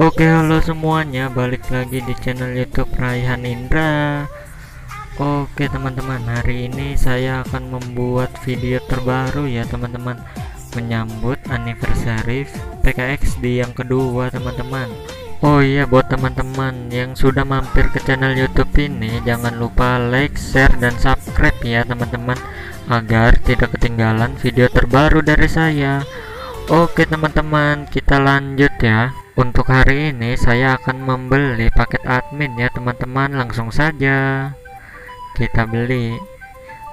Oke, halo semuanya, balik lagi di channel YouTube Raihan Indra. Oke teman-teman, hari ini saya akan membuat video terbaru ya teman-teman, menyambut anniversary PKXD yang kedua teman-teman. Oh iya, buat teman-teman yang sudah mampir ke channel YouTube ini, jangan lupa like, share, dan subscribe ya teman-teman, agar tidak ketinggalan video terbaru dari saya. Oke teman-teman, kita lanjut ya. Untuk hari ini saya akan membeli paket admin ya teman-teman. Langsung saja kita beli.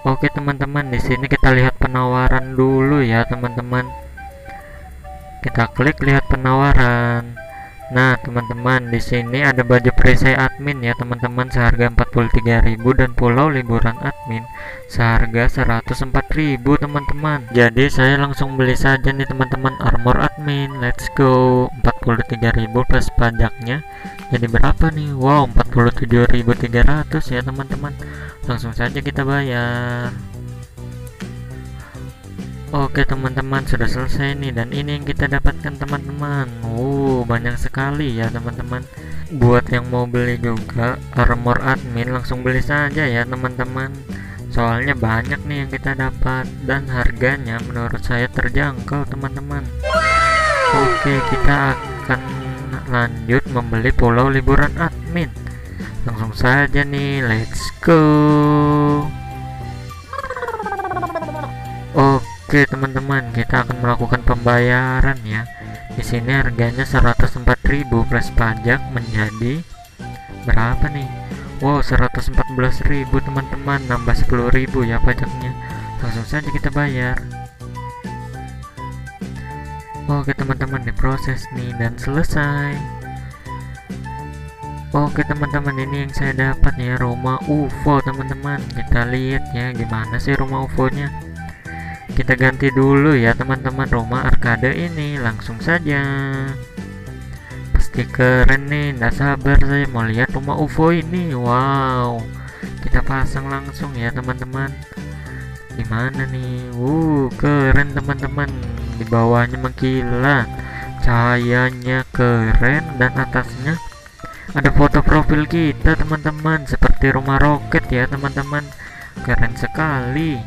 Oke teman-teman, di sini kita lihat penawaran dulu ya teman-teman. Kita klik lihat penawaran. Nah teman-teman, di sini ada baju perisai admin ya teman-teman, seharga 43.000 dan pulau liburan admin seharga 104.000 teman-teman. Jadi saya langsung beli saja nih teman-teman, armor admin. Let's go. 43.000 plus pajaknya jadi berapa nih? Wow, 47.300 ya teman-teman. Langsung saja kita bayar. Oke teman-teman, sudah selesai nih, dan ini yang kita dapatkan teman-teman. Banyak sekali ya teman-teman. Buat yang mau beli juga armor admin, langsung beli saja ya teman-teman, soalnya banyak nih yang kita dapat dan harganya menurut saya terjangkau teman-teman. Oke, kita akan lanjut membeli pulau liburan admin. Langsung saja nih, let's go. Oke teman-teman, kita akan melakukan pembayaran ya. Di sini harganya 104.000 plus pajak menjadi berapa nih? Wow, 114.000 teman-teman, nambah 10.000 ya pajaknya. Langsung saja kita bayar. Oke teman-teman, diproses nih dan selesai. Oke teman-teman, ini yang saya dapat ya, rumah UFO teman-teman. Kita lihat ya gimana sih rumah UFO-nya. Kita ganti dulu ya teman-teman rumah arcade ini. Langsung saja, pasti keren nih, nggak sabar saya mau lihat rumah UFO ini. Wow, kita pasang langsung ya teman-teman. Gimana nih? Keren teman-teman, di bawahnya mengkilat, cahayanya keren, dan atasnya ada foto profil kita teman-teman, seperti rumah roket ya teman-teman, keren sekali.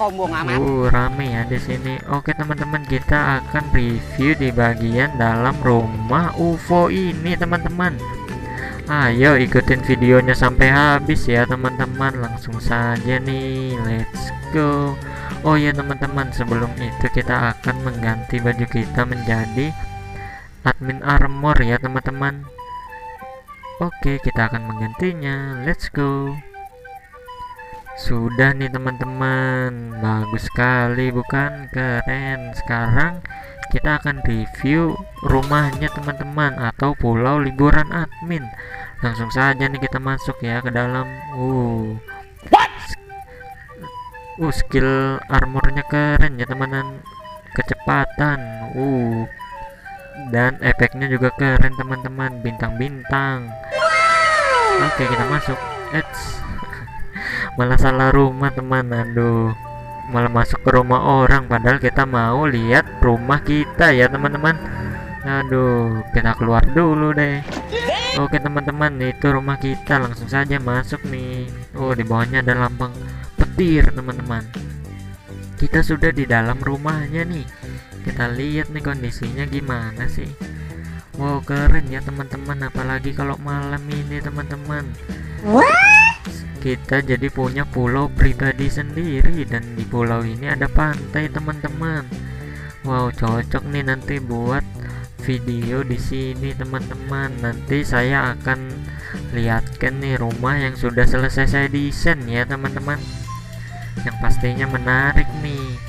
Rame ya di sini. Oke teman-teman, kita akan review di bagian dalam rumah UFO ini teman-teman. Ayo ikutin videonya sampai habis ya teman-teman. Langsung saja nih, let's go. Oh ya teman-teman, sebelum itu kita akan mengganti baju kita menjadi admin armor ya teman-teman. Oke, kita akan menggantinya, let's go. Sudah nih teman-teman, bagus sekali bukan? Keren. Sekarang kita akan review rumahnya teman-teman, atau pulau liburan admin. Langsung saja nih kita masuk ya ke dalam. Skill armornya keren ya teman-teman, kecepatan dan efeknya juga keren teman-teman, bintang-bintang. Oke, kita masuk. Malah salah rumah teman, aduh, malah masuk ke rumah orang, padahal kita mau lihat rumah kita ya teman-teman. Aduh, kita keluar dulu deh. Oke teman-teman, itu rumah kita. Langsung saja masuk nih. Di bawahnya ada lambang petir teman-teman. Kita sudah di dalam rumahnya nih. Kita lihat nih kondisinya gimana sih. Wow, keren ya teman-teman, apalagi kalau malam ini teman-teman. Kita jadi punya pulau pribadi sendiri, dan di pulau ini ada pantai teman-teman. Wow, cocok nih nanti buat video di sini teman-teman. Nanti saya akan lihatkan nih rumah yang sudah selesai saya desain ya teman-teman, yang pastinya menarik nih.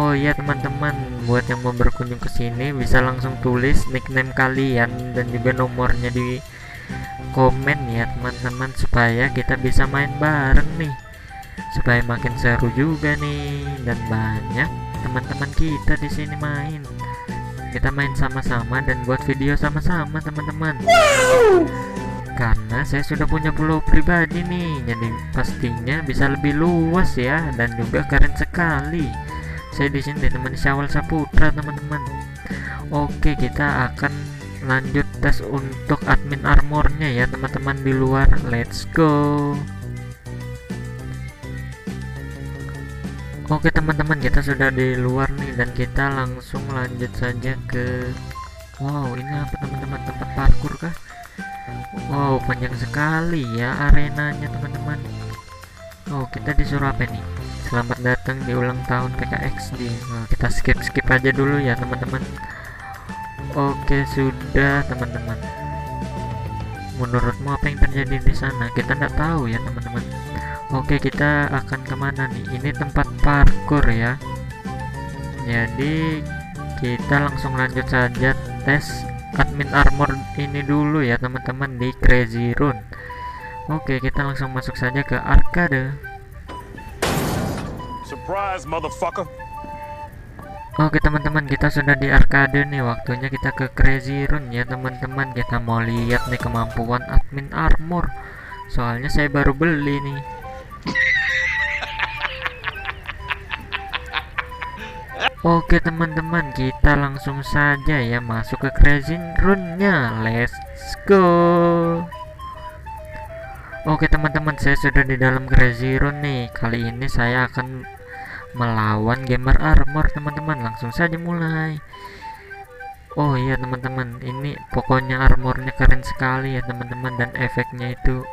Oh iya teman-teman, buat yang mau berkunjung ke sini bisa langsung tulis nickname kalian dan juga nomornya di komen ya teman-teman, supaya kita bisa main bareng nih, supaya makin seru juga nih, dan banyak teman-teman kita di sini main. Kita main sama-sama dan buat video sama-sama teman-teman. Karena saya sudah punya pulau pribadi nih, jadi pastinya bisa lebih luas ya, dan juga keren sekali. Saya di sini teman Syawal Saputra teman-teman. Oke, kita akan lanjut tas untuk admin armornya ya teman-teman di luar. Let's go. Oke teman-teman, kita sudah di luar nih dan kita langsung lanjut saja ke, wow ini apa teman-teman, tempat parkur kah? Wow panjang sekali ya arenanya teman-teman. Oh kita disuruh apa nih? Selamat datang di ulang tahun PKXD. Nah, kita skip aja dulu ya teman-teman. Oke sudah teman-teman. Menurutmu apa yang terjadi di sana? Kita nggak tahu ya teman-teman. Oke kita akan kemana nih? Ini tempat parkur ya. Jadi kita langsung lanjut saja tes admin armor ini dulu ya teman-teman di Crazy Run. Oke kita langsung masuk saja ke arcade. Surprise motherfucker. Oke teman-teman, kita sudah di arcade nih. Waktunya kita ke Crazy Run ya teman-teman. Kita mau lihat nih kemampuan admin armor. Soalnya saya baru beli nih. Oke teman-teman, kita langsung saja ya masuk ke Crazy Run-nya. Let's go. Oke teman-teman, saya sudah di dalam Crazy Run nih. Kali ini saya akan melawan gamer armor teman-teman. Langsung saja mulai. Oh iya teman-teman, ini pokoknya armornya keren sekali ya teman-teman. Dan efeknya itu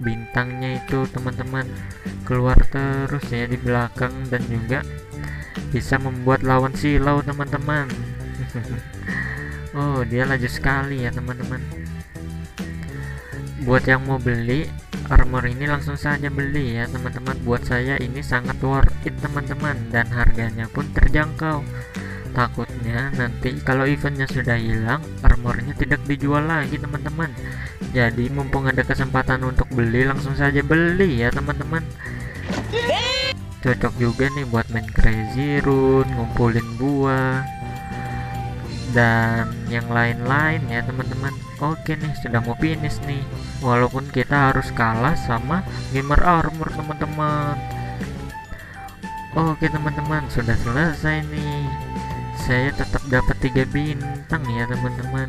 bintangnya itu teman-teman keluar terus ya di belakang, dan juga bisa membuat lawan silau teman-teman. Oh dia laju sekali ya teman-teman. Buat yang mau beli armor ini langsung saja beli ya teman-teman. Buat saya ini sangat worth it teman-teman, dan harganya pun terjangkau. Takutnya nanti kalau eventnya sudah hilang armornya tidak dijual lagi teman-teman. Jadi mumpung ada kesempatan untuk beli, langsung saja beli ya teman-teman. Cocok juga nih buat main Crazy Run, ngumpulin buah dan yang lain-lain ya teman-teman. Oke nih sudah mau finish nih, walaupun kita harus kalah sama gamer armor teman-teman. Oke teman-teman, sudah selesai nih. Saya tetap dapat 3 bintang ya teman-teman.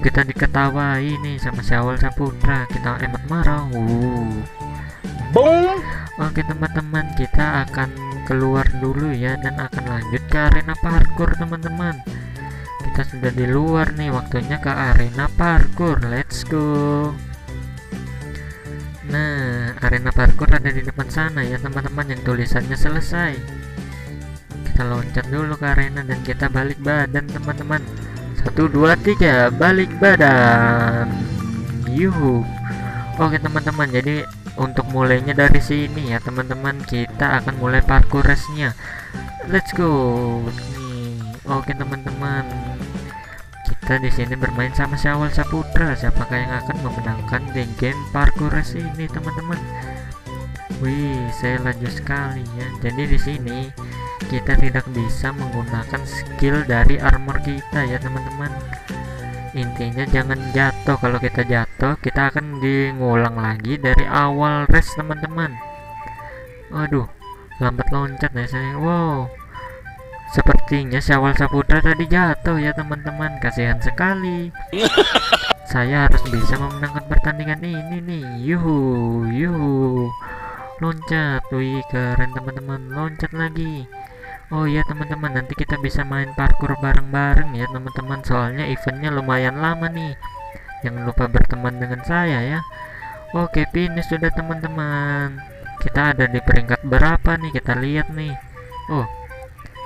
Kita diketawain nih sama Syawal Saputra, kita emat marah. Boom. Oke teman-teman, kita akan keluar dulu ya dan akan lanjut ke arena parkur teman-teman. Kita sudah di luar nih, waktunya ke arena parkur. Let's go. Nah arena parkur ada di depan sana ya teman-teman, yang tulisannya selesai. Kita loncat dulu ke arena dan kita balik badan teman-teman. 1, 2, 3 balik badan. Yuhu. Oke teman-teman, jadi untuk mulainya dari sini ya teman-teman, kita akan mulai parkour race-nya. Let's go. Nih. Oke teman-teman. Kita di sini bermain sama Syawal Saputra. Siapakah yang akan memenangkan game parkour race ini teman-teman? Wih, saya laju sekali ya. Jadi di sini kita tidak bisa menggunakan skill dari armor kita ya teman-teman. Intinya jangan jatuh. Kalau kita jatuh kita akan diulang lagi dari awal race teman-teman. Aduh lambat loncat ya saya. Wow sepertinya Syawal Saputra tadi jatuh ya teman-teman, kasihan sekali. Saya harus bisa memenangkan pertandingan ini nih. Yuhu yuhu. Loncat. Wih keren teman-teman, loncat lagi. Oh iya teman-teman, nanti kita bisa main parkour bareng-bareng ya teman-teman. Soalnya eventnya lumayan lama nih. Jangan lupa berteman dengan saya ya. Oke finish sudah teman-teman. Kita ada di peringkat berapa nih, kita lihat nih. Oh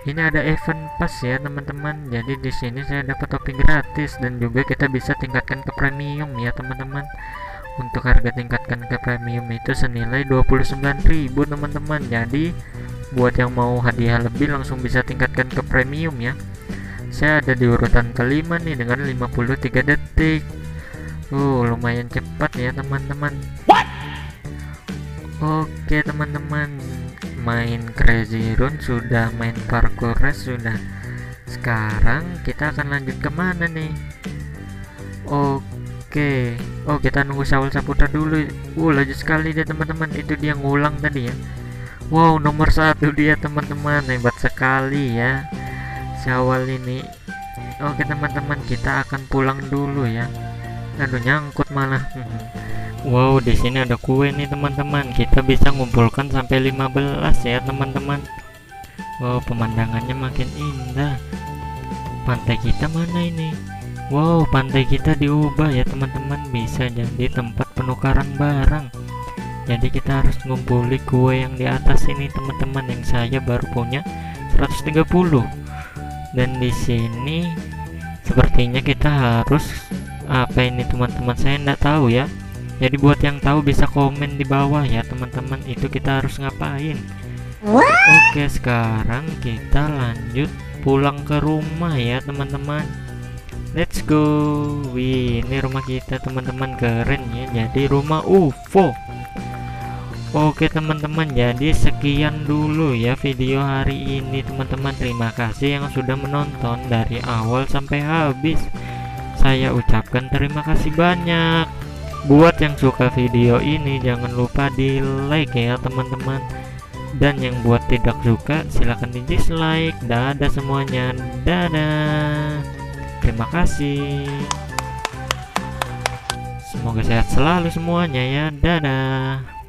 ini ada event pass ya teman-teman. Jadi di sini saya dapat topi gratis, dan juga kita bisa tingkatkan ke premium ya teman-teman. Untuk harga tingkatkan ke premium itu senilai 29.000 teman-teman. Jadi buat yang mau hadiah lebih langsung bisa tingkatkan ke premium ya. Saya ada di urutan kelima nih dengan 53 detik. Lumayan cepat ya teman-teman. Oke teman-teman, main Crazy Run sudah, main parkour race sudah. Sekarang kita akan lanjut kemana nih? Oke. Oh kita nunggu Syawal Saputra dulu. Laju sekali dia teman-teman. Itu dia ngulang tadi ya. Wow nomor 1 dia teman-teman, hebat sekali ya Syawal ini. Oke teman-teman, kita akan pulang dulu ya. Aduh, nyangkut malah. Wow, di sini ada kue nih teman-teman. Kita bisa ngumpulkan sampai 15 ya teman-teman. Wow, pemandangannya makin indah. Pantai kita mana ini? Wow, pantai kita diubah ya teman-teman, bisa jadi tempat penukaran barang. Jadi kita harus ngumpuli kue yang di atas ini teman-teman, yang saya baru punya 130. Dan di sini sepertinya kita harus apa ini teman-teman, saya enggak tahu ya. Jadi buat yang tahu bisa komen di bawah ya teman-teman, itu kita harus ngapain. Oke, sekarang kita lanjut pulang ke rumah ya teman-teman. Let's go. Wih, ini rumah kita teman-teman, keren ya, jadi rumah UFO. Oke teman-teman, jadi sekian dulu ya video hari ini teman-teman. Terima kasih yang sudah menonton dari awal sampai habis. Saya ucapkan terima kasih banyak. Buat yang suka video ini jangan lupa di like ya teman-teman, dan yang buat tidak suka silahkan di dislike. Dadah semuanya, dadah, terima kasih, semoga sehat selalu semuanya ya, dadah.